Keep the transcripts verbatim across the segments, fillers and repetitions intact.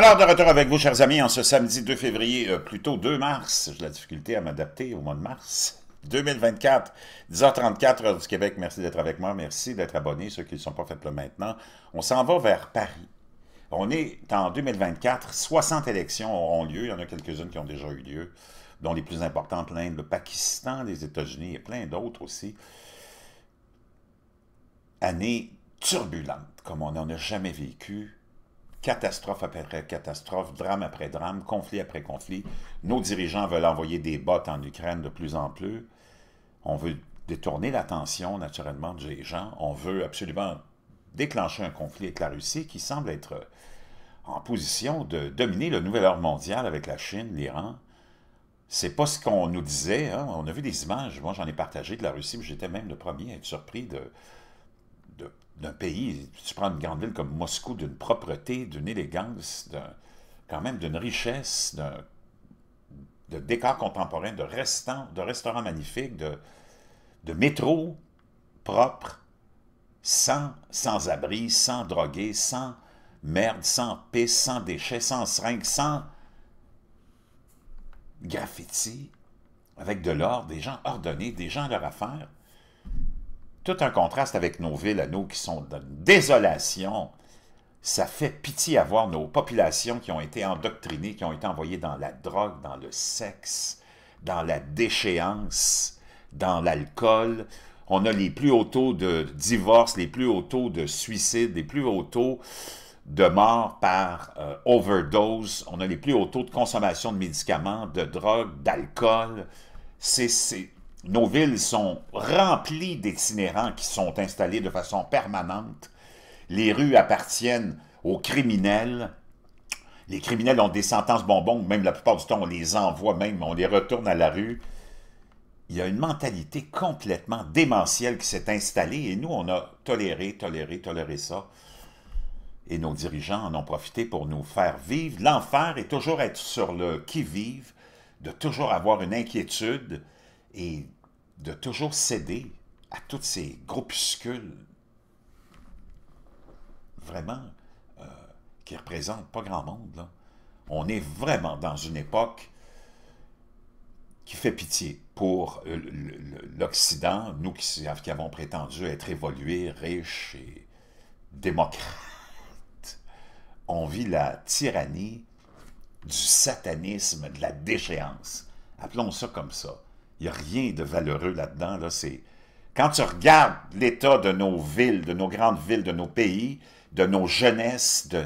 Alors, de retour avec vous, chers amis, en ce samedi deux février, euh, plutôt deux mars, j'ai la difficulté à m'adapter au mois de mars, deux mille vingt-quatre, dix heures trente-quatre, heure du Québec, merci d'être avec moi, merci d'être abonnés, ceux qui ne sont pas faits là maintenant. On s'en va vers Paris. On est en deux mille vingt-quatre, soixante élections auront lieu, il y en a quelques-unes qui ont déjà eu lieu, dont les plus importantes, l'Inde, le Pakistan, les États-Unis et plein d'autres aussi. Année turbulente, comme on n'en a jamais vécu. Catastrophe après catastrophe, drame après drame, conflit après conflit. Nos dirigeants veulent envoyer des bottes en Ukraine de plus en plus. On veut détourner l'attention, naturellement, des gens. On veut absolument déclencher un conflit avec la Russie qui semble être en position de dominer le nouvel ordre mondial avec la Chine, l'Iran. C'est pas ce qu'on nous disait, hein? On a vu des images. Moi, j'en ai partagé de la Russie, mais j'étais même le premier à être surpris de... d'un pays, tu prends une grande ville comme Moscou, d'une propreté, d'une élégance, quand même d'une richesse, de décors contemporains, de restaurants, de restaurants magnifiques, de, de métro propre, sans, sans abri, sans drogués, sans merde, sans pisse, sans déchets, sans seringues, sans graffiti, avec de l'ordre, des gens ordonnés, des gens à leur affaire. Tout un contraste avec nos villes à nous qui sont dans une désolation. Ça fait pitié à voir nos populations qui ont été endoctrinées, qui ont été envoyées dans la drogue, dans le sexe, dans la déchéance, dans l'alcool. On a les plus hauts taux de divorce, les plus hauts taux de suicide, les plus hauts taux de mort par euh, overdose. On a les plus hauts taux de consommation de médicaments, de drogue, d'alcool. C'est... Nos villes sont remplies d'itinérants qui sont installés de façon permanente. Les rues appartiennent aux criminels. Les criminels ont des sentences bonbons, même la plupart du temps, on les envoie même, on les retourne à la rue. Il y a une mentalité complètement démentielle qui s'est installée et nous, on a toléré, toléré, toléré ça. Et nos dirigeants en ont profité pour nous faire vivre l'enfer et toujours être sur le qui-vive, de toujours avoir une inquiétude et de toujours céder à tous ces groupuscules vraiment euh, qui ne représentent pas grand monde, là. On est vraiment dans une époque qui fait pitié pour l'Occident, nous qui, qui avons prétendu être évolués, riches et démocrates. On vit la tyrannie du satanisme, de la déchéance. Appelons ça comme ça. Il n'y a rien de valeureux là-dedans. Là, c'est quand tu regardes l'état de nos villes, de nos grandes villes, de nos pays, de nos jeunesses, de...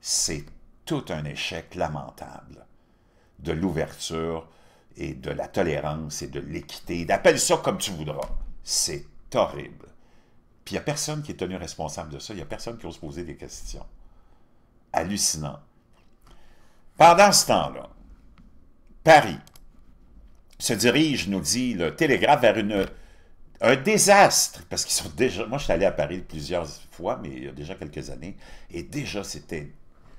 c'est tout un échec lamentable de l'ouverture et de la tolérance et de l'équité. Appelle ça comme tu voudras. C'est horrible. Puis il n'y a personne qui est tenu responsable de ça. Il n'y a personne qui ose poser des questions. Hallucinant. Pendant ce temps-là, Paris se dirige, nous dit le Telegraph, vers une, un désastre, parce qu'ils sont déjà... Moi, je suis allé à Paris plusieurs fois, mais il y a déjà quelques années, et déjà, c'était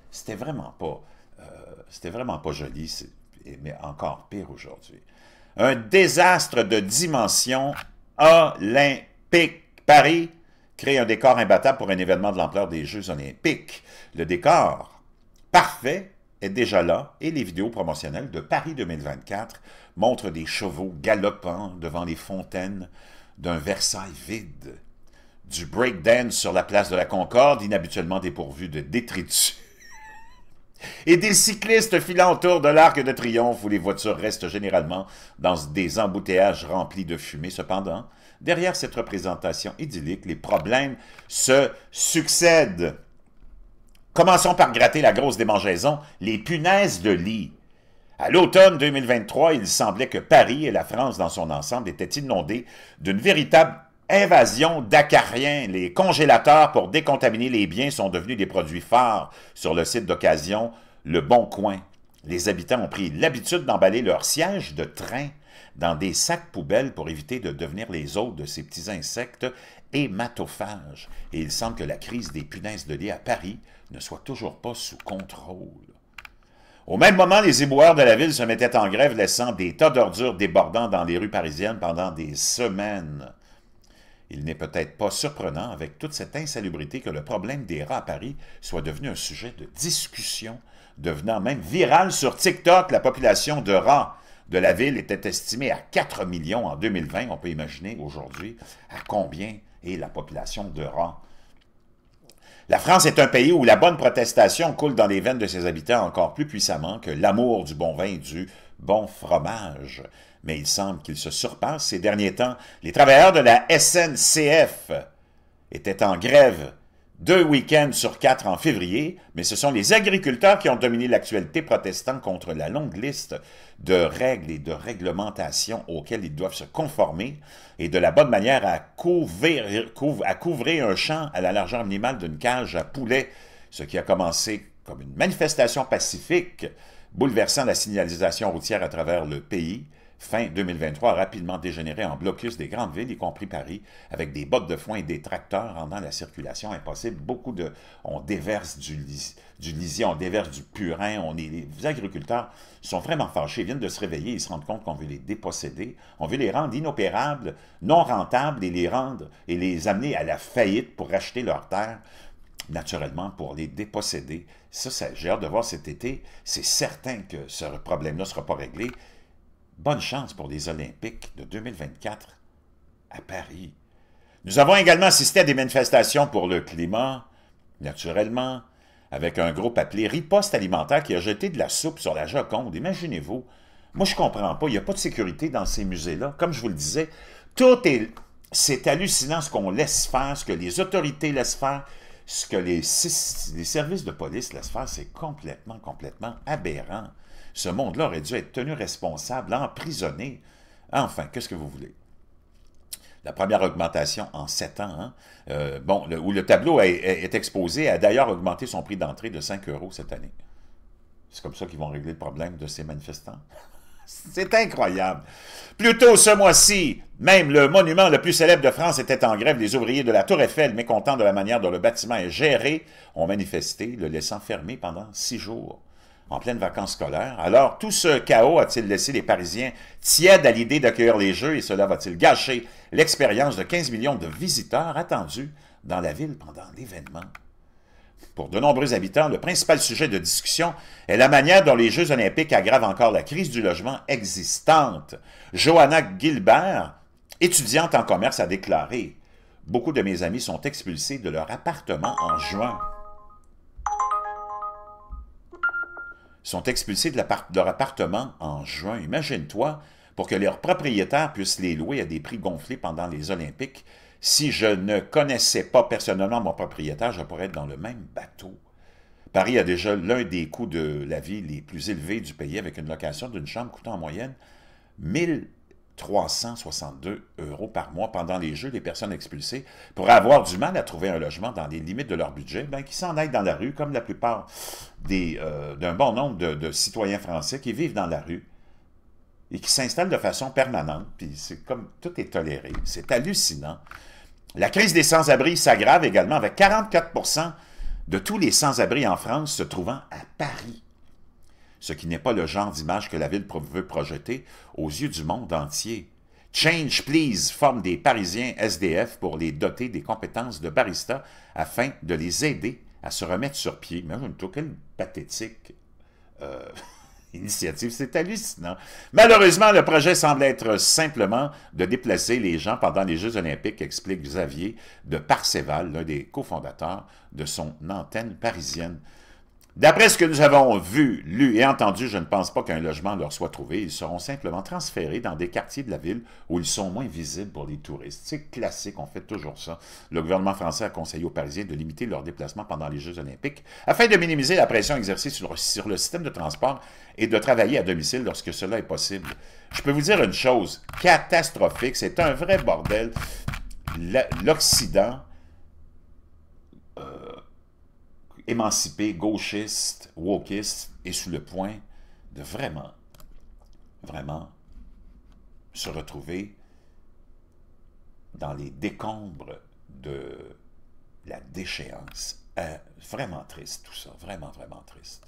c'était vraiment pas... Euh, c'était vraiment pas joli, mais encore pire aujourd'hui. Un désastre de dimension olympique. Paris crée un décor imbattable pour un événement de l'ampleur des Jeux olympiques. Le décor parfait est déjà là, et les vidéos promotionnelles de Paris deux mille vingt-quatre montrent des chevaux galopants devant les fontaines d'un Versailles vide, du breakdance sur la place de la Concorde, inhabituellement dépourvu de détritus, et des cyclistes filant autour de l'Arc de Triomphe, où les voitures restent généralement dans des embouteillages remplis de fumée. Cependant, derrière cette représentation idyllique, les problèmes se succèdent. Commençons par gratter la grosse démangeaison, les punaises de lit. À l'automne deux mille vingt-trois, il semblait que Paris et la France dans son ensemble étaient inondés d'une véritable invasion d'acariens. Les congélateurs pour décontaminer les biens sont devenus des produits phares sur le site d'occasion Le Bon Coin. Les habitants ont pris l'habitude d'emballer leurs sièges de train dans des sacs poubelles pour éviter de devenir les hôtes de ces petits insectes hématophages. Et il semble que la crise des punaises de lit à Paris ne soit toujours pas sous contrôle. Au même moment, les éboueurs de la ville se mettaient en grève, laissant des tas d'ordures débordant dans les rues parisiennes pendant des semaines. Il n'est peut-être pas surprenant, avec toute cette insalubrité, que le problème des rats à Paris soit devenu un sujet de discussion, devenant même viral sur TikTok. La population de rats de la ville était estimée à quatre millions en deux mille vingt. On peut imaginer aujourd'hui à combien est la population de rats. La France est un pays où la bonne protestation coule dans les veines de ses habitants encore plus puissamment que l'amour du bon vin et du bon fromage. Mais il semble qu'il se surpasse ces derniers temps. Les travailleurs de la S N C F étaient en grève deux week-ends sur quatre en février, mais ce sont les agriculteurs qui ont dominé l'actualité, protestant contre la longue liste de règles et de réglementations auxquelles ils doivent se conformer, et de la bonne manière à couvrir, couv- à couvrir un champ à la largeur minimale d'une cage à poulets, ce qui a commencé comme une manifestation pacifique, bouleversant la signalisation routière à travers le pays. Fin deux mille vingt-trois a rapidement dégénéré en blocus des grandes villes, y compris Paris, avec des bottes de foin et des tracteurs rendant la circulation impossible. Beaucoup de... On déverse du, lis, du lisier, on déverse du purin. On est, les agriculteurs sont vraiment fâchés, ils viennent de se réveiller, ils se rendent compte qu'on veut les déposséder, on veut les rendre inopérables, non rentables, et les rendre et les amener à la faillite pour racheter leurs terres, naturellement, pour les déposséder. Ça, ça j'ai hâte de voir cet été. C'est certain que ce problème-là ne sera pas réglé. Bonne chance pour les Olympiques de deux mille vingt-quatre à Paris. Nous avons également assisté à des manifestations pour le climat, naturellement, avec un groupe appelé Riposte Alimentaire qui a jeté de la soupe sur la Joconde. Imaginez-vous, moi je ne comprends pas, il n'y a pas de sécurité dans ces musées-là. Comme je vous le disais, tout est... C'est hallucinant ce qu'on laisse faire, ce que les autorités laissent faire, ce que les, six, les services de police laissent faire, c'est complètement, complètement aberrant. Ce monde-là aurait dû être tenu responsable, emprisonné. Enfin, qu'est-ce que vous voulez? La première augmentation en sept ans, hein? euh, bon, le, où le tableau est, est exposé, a d'ailleurs augmenté son prix d'entrée de cinq euros cette année. C'est comme ça qu'ils vont régler le problème de ces manifestants. C'est incroyable. Plus tôt ce mois-ci, même le monument le plus célèbre de France était en grève. Les ouvriers de la Tour Eiffel, mécontents de la manière dont le bâtiment est géré, ont manifesté, le laissant fermer pendant six jours. En pleine vacances scolaires. Alors, tout ce chaos a-t-il laissé les Parisiens tièdes à l'idée d'accueillir les Jeux et cela va-t-il gâcher l'expérience de quinze millions de visiteurs attendus dans la ville pendant l'événement? Pour de nombreux habitants, le principal sujet de discussion est la manière dont les Jeux olympiques aggravent encore la crise du logement existante. Joanna Gilbert, étudiante en commerce, a déclaré « Beaucoup de mes amis sont expulsés de leur appartement en juin. » sont expulsés de, de leur appartement en juin. Imagine-toi, pour que leurs propriétaires puissent les louer à des prix gonflés pendant les Olympiques. Si je ne connaissais pas personnellement mon propriétaire, je pourrais être dans le même bateau. Paris a déjà l'un des coûts de la vie les plus élevés du pays, avec une location d'une chambre coûtant en moyenne mille trois cent soixante-deux euros par mois. Pendant les Jeux, les personnes expulsées pourraient avoir du mal à trouver un logement dans les limites de leur budget, ben, qui s'en aillent dans la rue, comme la plupart des, euh, d'un bon nombre de, de citoyens français qui vivent dans la rue et qui s'installent de façon permanente. Puis c'est comme tout est toléré. C'est hallucinant. La crise des sans-abri s'aggrave également, avec quarante-quatre pour cent de tous les sans-abri en France se trouvant à Paris. Ce qui n'est pas le genre d'image que la ville veut projeter aux yeux du monde entier. Change Please forme des Parisiens S D F pour les doter des compétences de barista afin de les aider à se remettre sur pied. Imagine-toi, quelle pathétique euh, initiative, c'est hallucinant. Malheureusement, le projet semble être simplement de déplacer les gens pendant les Jeux olympiques, explique Xavier de Parseval, l'un des cofondateurs de son antenne parisienne. D'après ce que nous avons vu, lu et entendu, je ne pense pas qu'un logement leur soit trouvé. Ils seront simplement transférés dans des quartiers de la ville où ils sont moins visibles pour les touristes. C'est classique, on fait toujours ça. Le gouvernement français a conseillé aux Parisiens de limiter leurs déplacements pendant les Jeux olympiques afin de minimiser la pression exercée sur, sur le système de transport et de travailler à domicile lorsque cela est possible. Je peux vous dire une chose catastrophique, c'est un vrai bordel. L'Occident... émancipé, gauchiste, wokiste, et sous le point de vraiment, vraiment se retrouver dans les décombres de la déchéance. Euh, vraiment triste tout ça, vraiment, vraiment triste.